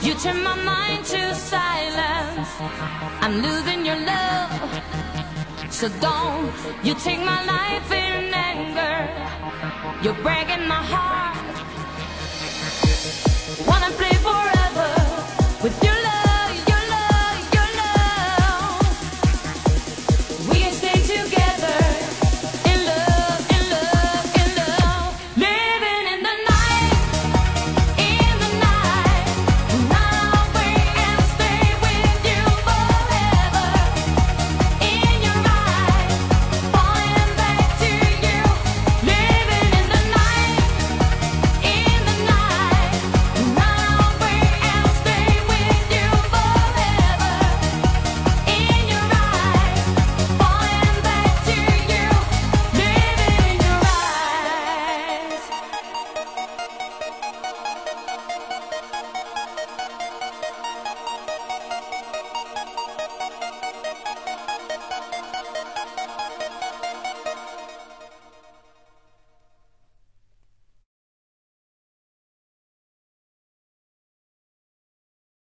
You turn my mind to silence. I'm losing your love. So don't you take my life in anger. You're breaking my heart.